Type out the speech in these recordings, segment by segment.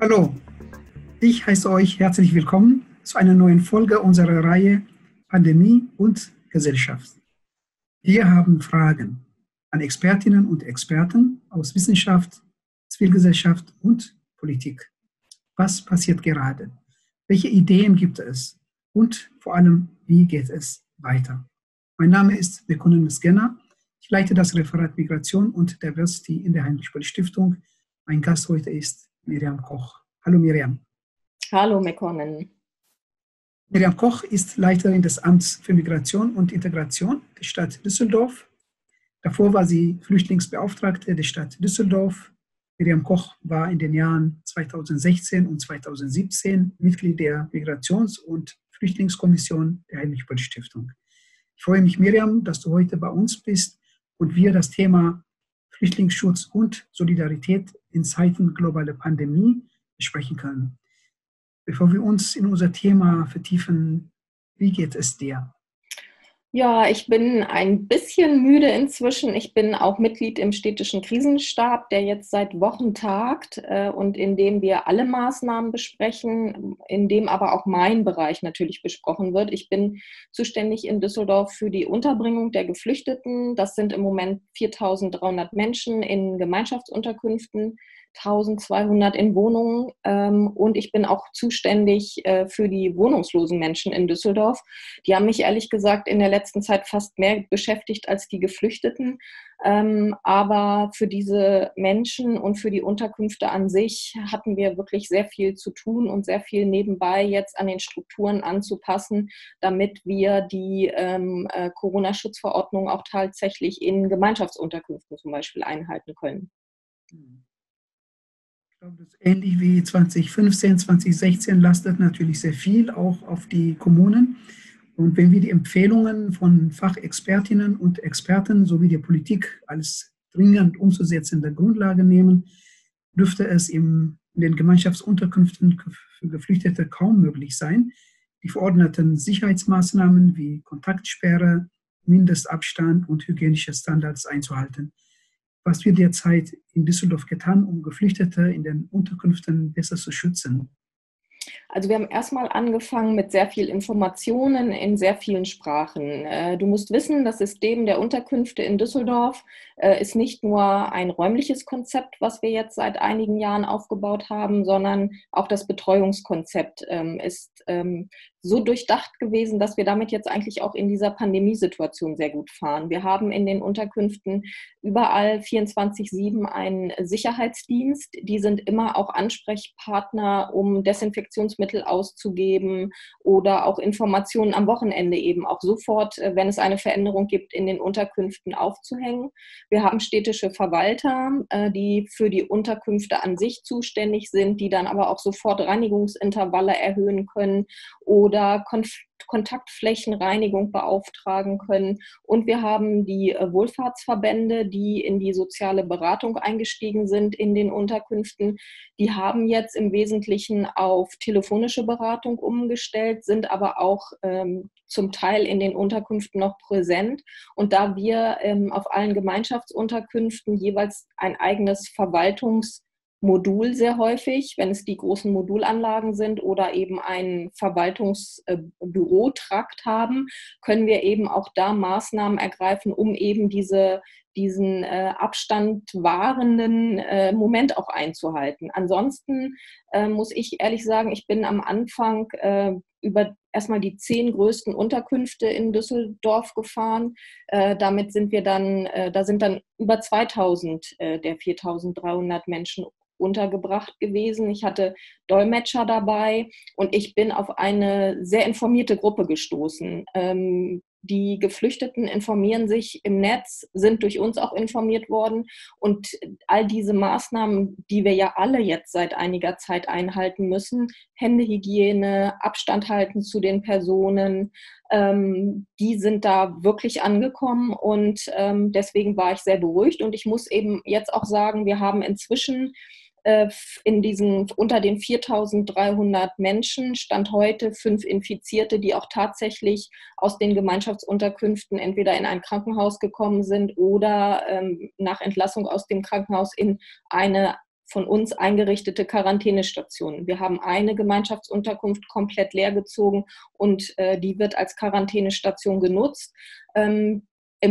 Hallo, ich heiße euch herzlich willkommen zu einer neuen Folge unserer Reihe Pandemie und Gesellschaft. Wir haben Fragen an Expertinnen und Experten aus Wissenschaft, Zivilgesellschaft und Politik. Was passiert gerade? Welche Ideen gibt es? Und vor allem, wie geht es weiter? Mein Name ist Mekonnen Mesghena. Ich leite das Referat Migration und Diversity in der Heinrich-Böll-Stiftung. Mein Gast heute ist Miriam Koch. Hallo Miriam. Hallo Mekonnen. Miriam Koch ist Leiterin des Amts für Migration und Integration der Stadt Düsseldorf. Davor war sie Flüchtlingsbeauftragte der Stadt Düsseldorf. Miriam Koch war in den Jahren 2016 und 2017 Mitglied der Migrations- und Flüchtlingskommission der Heinrich-Böll-Stiftung. Ich freue mich, Miriam, dass du heute bei uns bist und wir das Thema Flüchtlingsschutz und Solidarität in Zeiten globaler Pandemie besprechen können. Bevor wir uns in unser Thema vertiefen, wie geht es dir? Ja, ich bin ein bisschen müde inzwischen. Ich bin auch Mitglied im städtischen Krisenstab, der jetzt seit Wochen tagt und in dem wir alle Maßnahmen besprechen, in dem aber auch mein Bereich natürlich besprochen wird. Ich bin zuständig in Düsseldorf für die Unterbringung der Geflüchteten. Das sind im Moment 4.300 Menschen in Gemeinschaftsunterkünften, 1.200 in Wohnungen und ich bin auch zuständig für die wohnungslosen Menschen in Düsseldorf. Die haben mich ehrlich gesagt in der letzten Zeit fast mehr beschäftigt als die Geflüchteten. Aber für diese Menschen und für die Unterkünfte an sich hatten wir wirklich sehr viel zu tun und sehr viel nebenbei jetzt an den Strukturen anzupassen, damit wir die Corona-Schutzverordnung auch tatsächlich in Gemeinschaftsunterkünften zum Beispiel einhalten können. Ich glaube, das ist ähnlich wie 2015, 2016 lastet natürlich sehr viel auch auf die Kommunen. Und wenn wir die Empfehlungen von Fachexpertinnen und Experten sowie der Politik als dringend umzusetzende Grundlage nehmen, dürfte es in den Gemeinschaftsunterkünften für Geflüchtete kaum möglich sein, die verordneten Sicherheitsmaßnahmen wie Kontaktsperre, Mindestabstand und hygienische Standards einzuhalten. Was wird derzeit in Düsseldorf getan, um Geflüchtete in den Unterkünften besser zu schützen? Also wir haben erstmal angefangen mit sehr vielen Informationen in sehr vielen Sprachen. Du musst wissen, das System der Unterkünfte in Düsseldorf ist nicht nur ein räumliches Konzept, was wir jetzt seit einigen Jahren aufgebaut haben, sondern auch das Betreuungskonzept ist so durchdacht gewesen, dass wir damit jetzt eigentlich auch in dieser Pandemiesituation sehr gut fahren. Wir haben in den Unterkünften überall 24/7 einen Sicherheitsdienst. Die sind immer auch Ansprechpartner, um Desinfektionsmittel auszugeben oder auch Informationen am Wochenende eben auch sofort, wenn es eine Veränderung gibt, in den Unterkünften aufzuhängen. Wir haben städtische Verwalter, die für die Unterkünfte an sich zuständig sind, die dann aber auch sofort Reinigungsintervalle erhöhen können oder Kontaktflächenreinigung beauftragen können. Und wir haben die Wohlfahrtsverbände, die in die soziale Beratung eingestiegen sind in den Unterkünften. Die haben jetzt im Wesentlichen auf telefonische Beratung umgestellt, sind aber auch zum Teil in den Unterkünften noch präsent. Und da wir auf allen Gemeinschaftsunterkünften jeweils ein eigenes Verwaltungsmodul sehr häufig, wenn es die großen Modulanlagen sind oder eben einen Verwaltungsbürotrakt haben, können wir eben auch da Maßnahmen ergreifen, um eben diesen Abstand wahrenden Moment auch einzuhalten. Ansonsten muss ich ehrlich sagen, ich bin am Anfang über erstmal die 10 größten Unterkünfte in Düsseldorf gefahren. Damit sind wir dann, da sind dann über 2000 der 4.300 Menschen untergebracht gewesen. Ich hatte Dolmetscher dabei und ich bin auf eine sehr informierte Gruppe gestoßen. Die Geflüchteten informieren sich im Netz, sind durch uns auch informiert worden und all diese Maßnahmen, die wir ja alle jetzt seit einiger Zeit einhalten müssen, Händehygiene, Abstand halten zu den Personen, die sind da wirklich angekommen und deswegen war ich sehr beruhigt und ich muss eben jetzt auch sagen, wir haben inzwischen unter den 4.300 Menschen Stand heute 5 Infizierte, die auch tatsächlich aus den Gemeinschaftsunterkünften entweder in ein Krankenhaus gekommen sind oder nach Entlassung aus dem Krankenhaus in eine von uns eingerichtete Quarantänestationen. Wir haben eine Gemeinschaftsunterkunft komplett leergezogen und die wird als Quarantänestation genutzt. Im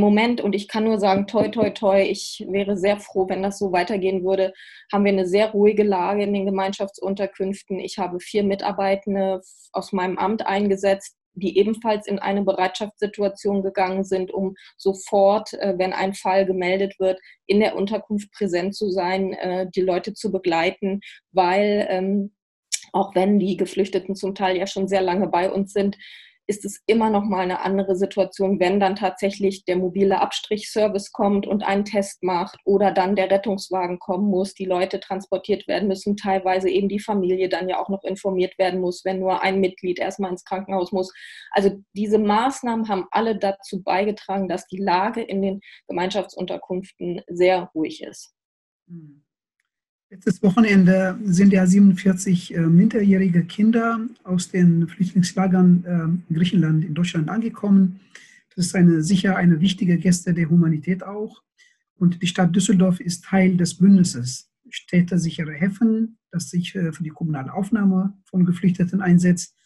Moment, und ich kann nur sagen, toi, toi, toi, ich wäre sehr froh, wenn das so weitergehen würde, haben wir eine sehr ruhige Lage in den Gemeinschaftsunterkünften. Ich habe 4 Mitarbeitende aus meinem Amt eingesetzt, die ebenfalls in eine Bereitschaftssituation gegangen sind, um sofort, wenn ein Fall gemeldet wird, in der Unterkunft präsent zu sein, die Leute zu begleiten, weil auch wenn die Geflüchteten zum Teil ja schon sehr lange bei uns sind, ist es immer noch mal eine andere Situation, wenn dann tatsächlich der mobile Abstrichservice kommt und einen Test macht oder dann der Rettungswagen kommen muss, die Leute transportiert werden müssen, teilweise eben die Familie dann ja auch noch informiert werden muss, wenn nur ein Mitglied erstmal ins Krankenhaus muss. Also diese Maßnahmen haben alle dazu beigetragen, dass die Lage in den Gemeinschaftsunterkünften sehr ruhig ist. Letztes Wochenende sind ja 47 minderjährige Kinder aus den Flüchtlingslagern in Griechenland, in Deutschland angekommen. Das ist sicher eine wichtige Geste der Humanität auch. Und die Stadt Düsseldorf ist Teil des Bündnisses Städte sichere Häfen, das sich für die kommunale Aufnahme von Geflüchteten einsetzt.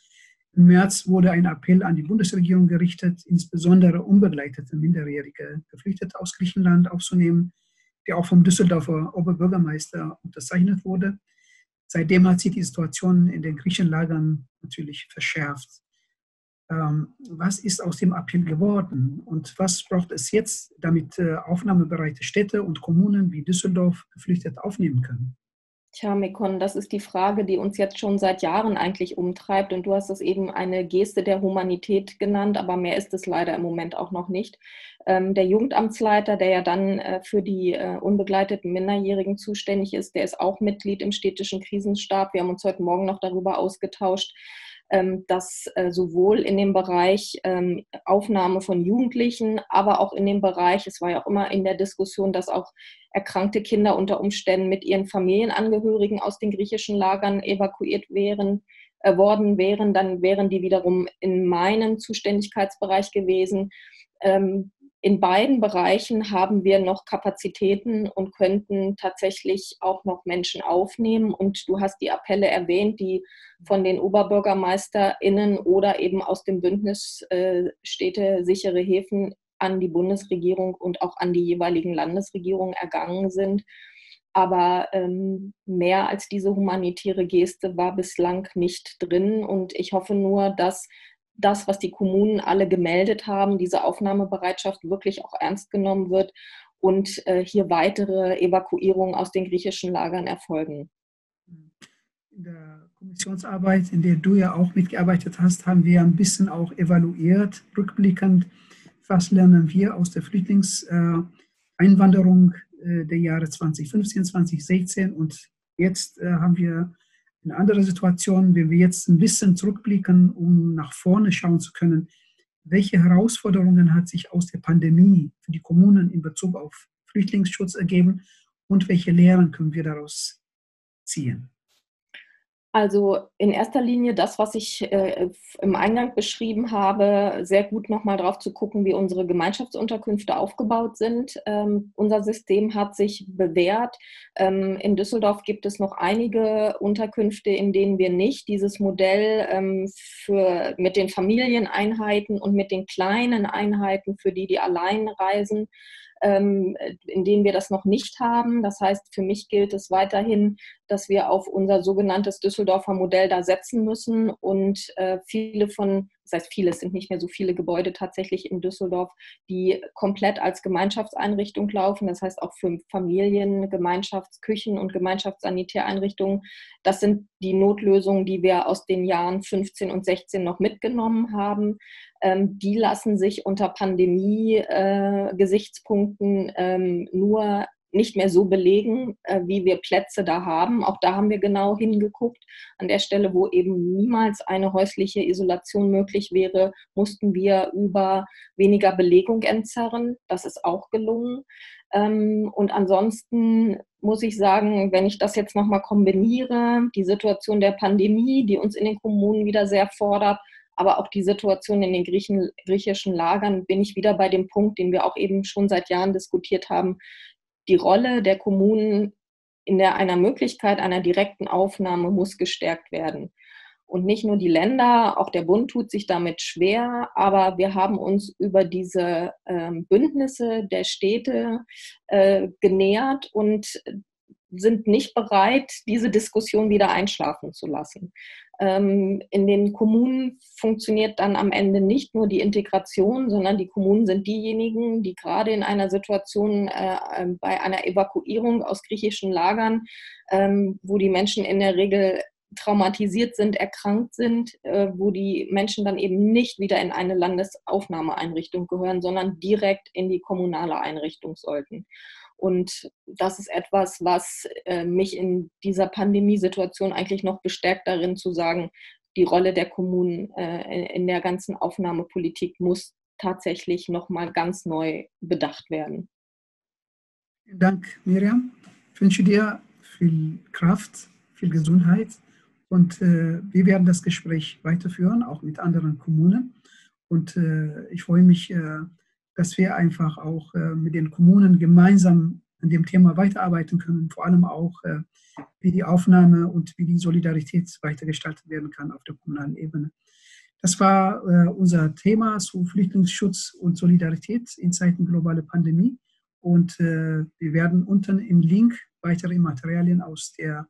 Im März wurde ein Appell an die Bundesregierung gerichtet, insbesondere unbegleitete minderjährige Geflüchtete aus Griechenland aufzunehmen, der auch vom Düsseldorfer Oberbürgermeister unterzeichnet wurde. Seitdem hat sich die Situation in den griechischen Lagern natürlich verschärft. Was ist aus dem Appell geworden und was braucht es jetzt, damit aufnahmebereite Städte und Kommunen wie Düsseldorf Geflüchtete aufnehmen können? Tja, Mekonnen, das ist die Frage, die uns jetzt schon seit Jahren eigentlich umtreibt. Und du hast es eben eine Geste der Humanität genannt, aber mehr ist es leider im Moment auch noch nicht. Der Jugendamtsleiter, der ja dann für die unbegleiteten Minderjährigen zuständig ist, der ist auch Mitglied im städtischen Krisenstab. Wir haben uns heute Morgen noch darüber ausgetauscht, dass sowohl in dem Bereich Aufnahme von Jugendlichen, aber auch in dem Bereich, es war ja auch immer in der Diskussion, dass auch erkrankte Kinder unter Umständen mit ihren Familienangehörigen aus den griechischen Lagern evakuiert worden wären, dann wären die wiederum in meinem Zuständigkeitsbereich gewesen. In beiden Bereichen haben wir noch Kapazitäten und könnten tatsächlich auch noch Menschen aufnehmen. Und du hast die Appelle erwähnt, die von den OberbürgermeisterInnen oder eben aus dem Bündnis Städte sichere Häfen an die Bundesregierung und auch an die jeweiligen Landesregierungen ergangen sind. Aber mehr als diese humanitäre Geste war bislang nicht drin. Und ich hoffe nur, dass das, was die Kommunen alle gemeldet haben, diese Aufnahmebereitschaft wirklich auch ernst genommen wird und hier weitere Evakuierungen aus den griechischen Lagern erfolgen. In der Kommissionsarbeit, in der du ja auch mitgearbeitet hast, haben wir ein bisschen auch evaluiert, rückblickend, was lernen wir aus der Flüchtlingseinwanderung der Jahre 2015, 2016 und jetzt haben wir eine andere Situation, wenn wir jetzt ein bisschen zurückblicken, um nach vorne schauen zu können, welche Herausforderungen hat sich aus der Pandemie für die Kommunen in Bezug auf Flüchtlingsschutz ergeben und welche Lehren können wir daraus ziehen? Also in erster Linie das, was ich im Eingang beschrieben habe, sehr gut nochmal drauf zu gucken, wie unsere Gemeinschaftsunterkünfte aufgebaut sind. Unser System hat sich bewährt. In Düsseldorf gibt es noch einige Unterkünfte, in denen wir nicht dieses Modell mit den Familieneinheiten und mit den kleinen Einheiten für die, die allein reisen, in denen wir das noch nicht haben. Das heißt, für mich gilt es weiterhin, dass wir auf unser sogenanntes Düsseldorfer Modell da setzen müssen und es sind nicht mehr so viele Gebäude tatsächlich in Düsseldorf, die komplett als Gemeinschaftseinrichtung laufen. Das heißt auch für Familien, Gemeinschaftsküchen und Gemeinschaftssanitäreinrichtungen. Das sind die Notlösungen, die wir aus den Jahren 15 und 16 noch mitgenommen haben. Die lassen sich unter Pandemie-Gesichtspunkten nur nicht mehr so belegen, wie wir Plätze da haben. Auch da haben wir genau hingeguckt. An der Stelle, wo eben niemals eine häusliche Isolation möglich wäre, mussten wir über weniger Belegung entzerren. Das ist auch gelungen. Und ansonsten muss ich sagen, wenn ich das jetzt nochmal kombiniere, die Situation der Pandemie, die uns in den Kommunen wieder sehr fordert, aber auch die Situation in den griechischen Lagern, bin ich wieder bei dem Punkt, den wir auch eben schon seit Jahren diskutiert haben, die Rolle der Kommunen einer Möglichkeit einer direkten Aufnahme muss gestärkt werden. Und nicht nur die Länder, auch der Bund tut sich damit schwer, aber wir haben uns über diese Bündnisse der Städte genähert und sind nicht bereit, diese Diskussion wieder einschlafen zu lassen. In den Kommunen funktioniert dann am Ende nicht nur die Integration, sondern die Kommunen sind diejenigen, die gerade in einer Situation bei einer Evakuierung aus griechischen Lagern, wo die Menschen in der Regel traumatisiert sind, erkrankt sind, wo die Menschen dann eben nicht wieder in eine Landesaufnahmeeinrichtung gehören, sondern direkt in die kommunale Einrichtung sollten. Und das ist etwas, was mich in dieser Pandemiesituation eigentlich noch bestärkt darin zu sagen, die Rolle der Kommunen in der ganzen Aufnahmepolitik muss tatsächlich nochmal ganz neu bedacht werden. Vielen Dank, Miriam. Ich wünsche dir viel Kraft, viel Gesundheit. Und wir werden das Gespräch weiterführen, auch mit anderen Kommunen. Und ich freue mich, dass wir einfach auch mit den Kommunen gemeinsam an dem Thema weiterarbeiten können, vor allem auch, wie die Aufnahme und wie die Solidarität weitergestaltet werden kann auf der kommunalen Ebene. Das war unser Thema zu Flüchtlingsschutz und Solidarität in Zeiten globaler Pandemie. Und wir werden unten im Link weitere Materialien aus der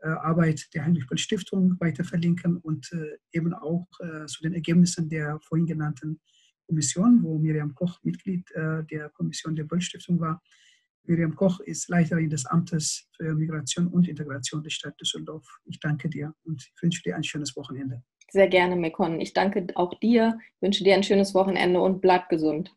Arbeit der Heinrich-Böll-Stiftung weiter verlinken und eben auch zu den Ergebnissen der vorhin genannten Kommission, wo Miriam Koch Mitglied der Kommission der Böll-Stiftung war. Miriam Koch ist Leiterin des Amtes für Migration und Integration der Stadt Düsseldorf. Ich danke dir und wünsche dir ein schönes Wochenende. Sehr gerne, Mekonnen. Ich danke auch dir, wünsche dir ein schönes Wochenende und bleib gesund.